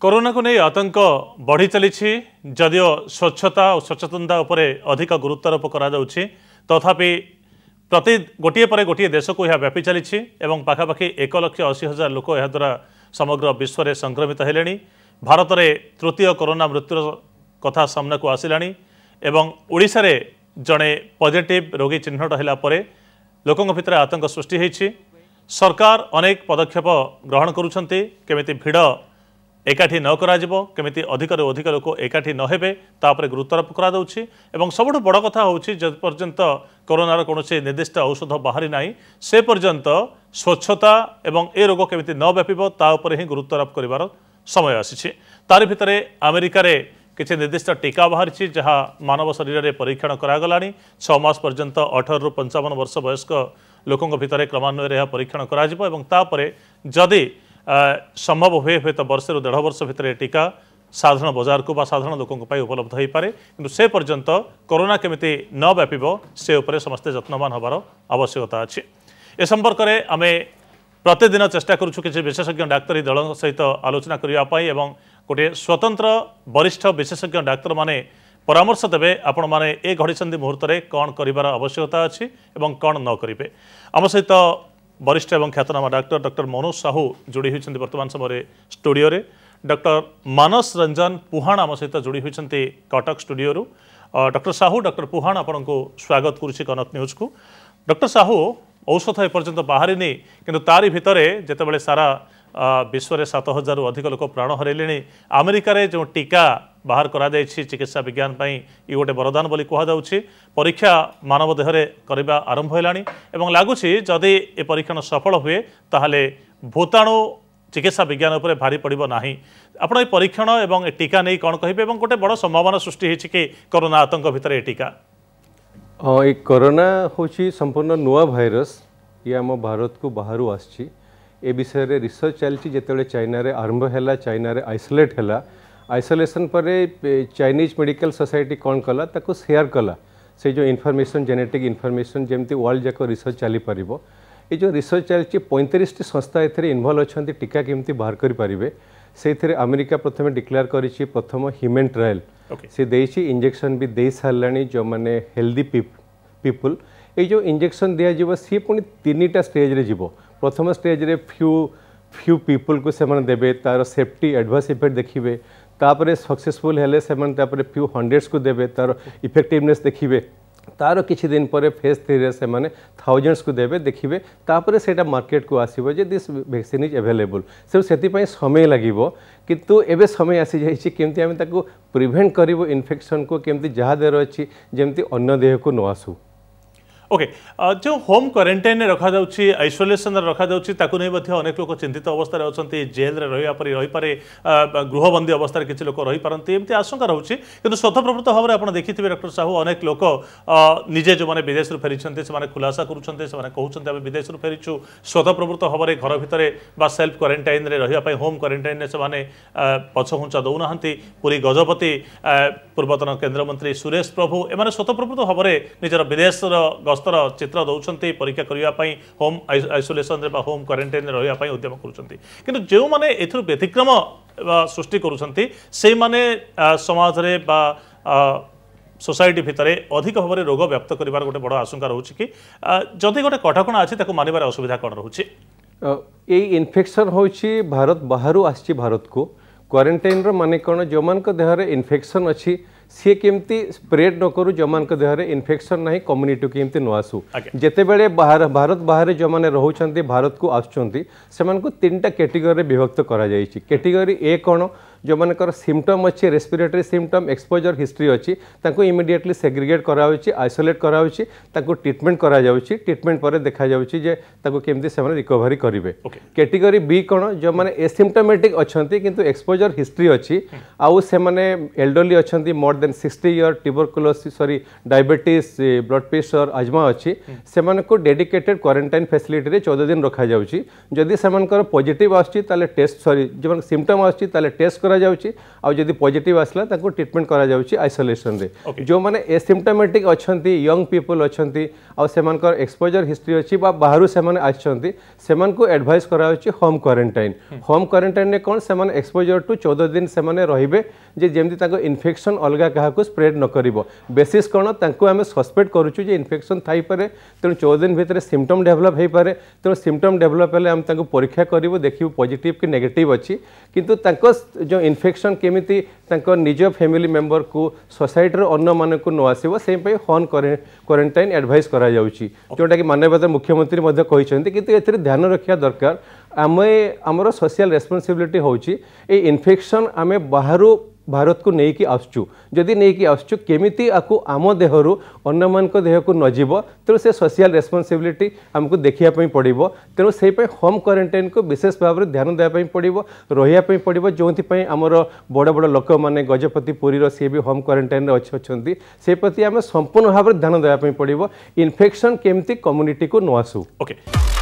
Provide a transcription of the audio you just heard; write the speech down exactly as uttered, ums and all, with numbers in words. Corona को नहीं आतंक बढ़ी चली जदियो स्वच्छता और सचेतनता उपर अधिक गुरुत्वारोप करा जाउछि तथापि प्रति गोटे पर गोटे देश को यह व्यापी चली पाखापाखि एक लक्ष अशी हजार लोक यह द्वारा समग्र विश्व संक्रमित हेले। भारत में तृतीय कोरोना मृत्यु कथा सामना को आसला एवं ओडिशा रे जड़े पॉजिटिव रोगी चिन्हट है लोक भितर आतंक सृष्टि होती। सरकार अनेक पदक्षेप ग्रहण करुछंती केमिति भिड़ एकाठी न कराजिबो केमिति अधिक रे अधिक लोक एकाठी न हेबे तापरे गुरुत्वारोप करा दउछि एवं सबुठु बड़ कथा होछि जत पर्यंत कोरोनार कोनोसे निर्दिष्ट औषध बाहरी नाही से पर्यंत स्वच्छता एवं ए रोग केमिति न व्यापिबो ता उपरे ही गुरुत्वारोप करिवार समय आसीछि। तारि भितरे अमेरिका रे किछि निर्दिष्ट टीका बाहरिछि जहा मानव शरीर रे परीक्षण करा गलानी छह मास पर्यंत अठारह रु पचपन वर्ष वयस्क लोकंक भितरे क्रमान्वय रे परीक्षण कराजिबो एवं तापरे जदि संभव हुए हुए तो वर्ष रु देढ़ वर्ष भितर टीका साधारण बजार को साधारण लोकों पर उपलब्ध हो पाए किंतु से पर्यंत कोरोना केमिति न व्यापिब से उपरे समस्ते जत्नवान होबार आवश्यकता अछि। ए संपर्क में आम प्रतिदिन चेष्टा करूछु कि विशेषज्ञ डाक्तरी दल सहित आलोचना करने एवं गोटे स्वतंत्र वरिष्ठ विशेषज्ञ डाक्तर माने परामर्श देवे आपण माने ए घड़ी मुहूर्त में कौन कर आवश्यकता अच्छी और कौन न करेंगे। आम सहित वरिष्ठ एवं ख्यातनामा डाक्टर डॉक्टर मनोज साहू जोड़ी होती वर्तमान समय स्टूडियो रे। डॉक्टर मानस रंजन पुहान आम सहित जोड़ी होती कटक स्टूडियो रू। डॉक्टर साहू डॉक्टर पुहान आपण को स्वागत करुच्ची कनक न्यूज को। डॉक्टर साहू औषध एपर्यंत बाहरी नहीं किंतु तारी भितर जितेबाला सारा विश्व सात हजार अधिक लोक प्राण हरैले अमेरिका रे जो टीका बाहर करा कर चिकित्सा विज्ञान पर ये गोटे बरदान बोली कहुच्छी परीक्षा मानव देहरे करवा आरंभ है लगुच जदि ए परीक्षण सफल हुए ताहले भूताणु चिकित्सा विज्ञान उपर भारी पड़ो ना। आपड़ परीक्षण और टीका नहीं कौन कहे गोटे बड़ संभावना सृष्टि कि कोरोना आतंक भितर ये टीका हाँ ये कोरोना हूँ संपूर्ण नुआ भाइरस ये आम भारत को बाहर आसी ए विषय रे रिसर्च चलती जिते चाइना रे आरंभ है चाइना रे आइसोलेट है आइसोलेसन पर चाइनीज मेडिकल सोसाइटी कौन कला ताको शेयर कला से जो इनफॉरमेशन जेनेटिक इनफॉरमेशन जमती वर्ल्ड जाक रिसर्च चली पार ये जो रिसर्च चलती पैंतीस टी संस्था ए इनवल्व अच्छा टीका केमती बाहर करें से अमेरिका प्रथम डिक्लेयर करी प्रथम ह्यूमन ट्रायल से देसी इंजेक्शन भी दे सारे जो मैंने हेल्दी पीपुल ये जो इंजेक्शन दिज्व सी पुणी तीन टा स्टेज जीव प्रथम स्टेज रे फ्यू फ्यू पीपुल को सेमन देबे तार सेफ्टी एडवर्स इफेक्ट देखिबे तापर सक्सेसफुल हेले सेमन तापर फ्यू हंड्रेड्स को देबे तार इफेक्टिवनेस देखिबे तार किछि दिन पर फेज थ्री रे सेमने थाउजेंड्स को देबे देखिबे तापर सेटा मार्केट को आसीबो जे दिस वैक्सीन इज अवेलेबल से सेति पय समय लागिबो किंतु एबे समय आसी जाय छि केमति हम ताको प्रिवेंट करिवो इन्फेक्शन को केमति जहा देर अछि जेमति अन्य देह को न आसु। Okay okay. जो होम क्वारंटाइन रखा जाउछि आइसोलेशन रखा जाउछि ताकु नै मध्ये अनेक लोक चिंतित अवस्था अछंती जेल रे रहिया परि रहि पारे गृहबंदी अवस्था किछि लोक रहि पारंती एमति आशंका रहउछि किंतु स्वतःप्रवृत्त भाव रे आपण देखिथिबे डॉक्टर साहू अनेक लोक निजे जो माने विदेश रे फेरिछंती से माने खुलासा करूछंती से माने कहउछंती आबे विदेश रे फेरिछु स्वतःप्रवृत्त भाव रे घर भितरे बा सेल्फ क्वारंटाइन रे रहिया पई होम क्वारंटाइन रे से माने पछहुंचा दउनाहंती। पुरी गजपति पूर्वतन केंद्र मंत्री सुरेश प्रभु ए माने स्वतःप्रवृत्त भाव रे निजर विदेश रो चित्र दौरान परीक्षा करने होम आइसोलेशन होम क्वारंटाइन रही उद्यम कर जो माने एथुर व्यतिक्रम सृष्टि कर समाज रे बा सोसाइटी भितर अधिक भाव में रोग व्याप्त करिवार गोटे बड़ आशंका रोचे कि जदि गोटे कटकणा अच्छी मानवर असुविधा कौन रोचे ये इन्फेक्शन हूँ भारत बाहर आसी भारत को क्वारंटाइन माने कौन जो मान देहर इन्फेक्शन अच्छी सी केमती स्प्रेड न करू जो मान देहर इन्फेक्शन ना कम्युनिटी के एमती न आसू जेते बेले बाहर भारत बाहर जो माने रोचंती भारत को आसुचंती सेमान को तीन टा कैटेगरी विभक्त करा जायछि। कैटेगरी ए कौन जो मानकर सिम्पटम अच्छे रेस्पिरेटरी सिम्पटम एक्सपोजर हिस्ट्री अच्छी ताको इमिडिएटली सेग्रिगेट करा आइसोलेट करा ट्रीटमेंट करा ट्रीटमेंट पर देखा जे ताको केमती से रिकवरी करेंगे। कैटेगरी बी कौन जो माने एसिम्पटोमेटिक अच्छा किंतु एक्सपोजर हिस्ट्री अच्छी आउ से माने एल्डरली अच्छा more than sixty year tuberculosis sorry diabetes blood pressure asthma अच्छी से डेडिकेटेड क्वारंटाइन फैसिलिटी रे चौदह दिन रखा जाउछि। जदि सेमनकर पॉजिटिव आछि ताले टेस्ट सॉरी जो सिम्पटम आछि ताले टेस्ट करा जाउची आ जदी पॉजिटिव आसला ताको ट्रीटमेंट करा जाउची आइसोलेशन रे जो माने एसिम्प्टोमेटिक अछंती यंग पीपल अछंती आ सेमानकर एक्सपोजर हिस्ट्री अछि बा बाहरु सेमान आछंती सेमान को एडवाइस करा जाउची होम क्वारंटाइन होम क्वारंटाइन ने कोन सेमान एक्सपोजर टू चौदह दिन सेमाने रहिबे जे जेमति ताको इन्फेक्शन अलगा कहा को स्प्रेड न करिवो बेसिस कोन ताको हम सस्पेक्ट करूछु जे इन्फेक्शन थाई पारे त चौदह दिन भितरे सिम्पटम डेवलप हे पारे त सिम्पटम डेवलप हेले हम ताको परीक्षा करिवो देखिवो पॉजिटिव कि नेगेटिव अछि किंतु ताको जो इन्फेक्शन केमिति ताको निज फैमिली मेंबर को सोसाइटी रो अन्य माने को न आसीबो सेम पे होम क्वारंटाइन एडवाइस करा जाउची जोटा कि माननीय मुख्यमंत्री मध्ये कहिसेंति किंतु एतरे ध्यान रखिया दरकार आमे हमरो सोशल रेस्पोंसिबिलिटी होउची ए इन्फेक्शन आमे बाहरो भारत को नहीं कि आसचु जदि नहीं कि आसचु केमिति आकु आम देहरु अन्न मान को देह को नजीब तेणु से सोशल रेस्पोंसिबिलिटी हमको देखिया पई पड़िबो तेणु से पे होम क्वारंटाइन को विशेष भाव रे ध्यान दया पई पड़िबो रहिया पई पड़िबो जोंति पई हमर बड़ बड़ लोक माने गजपति पुरी रो से भी होम क्वारंटाइन रे अछछंती से प्रति हम संपूर्ण भाव रे ध्यान दया पई पड़िबो इन्फेक्शन केमिति कम्युनिटी को न आसु ओके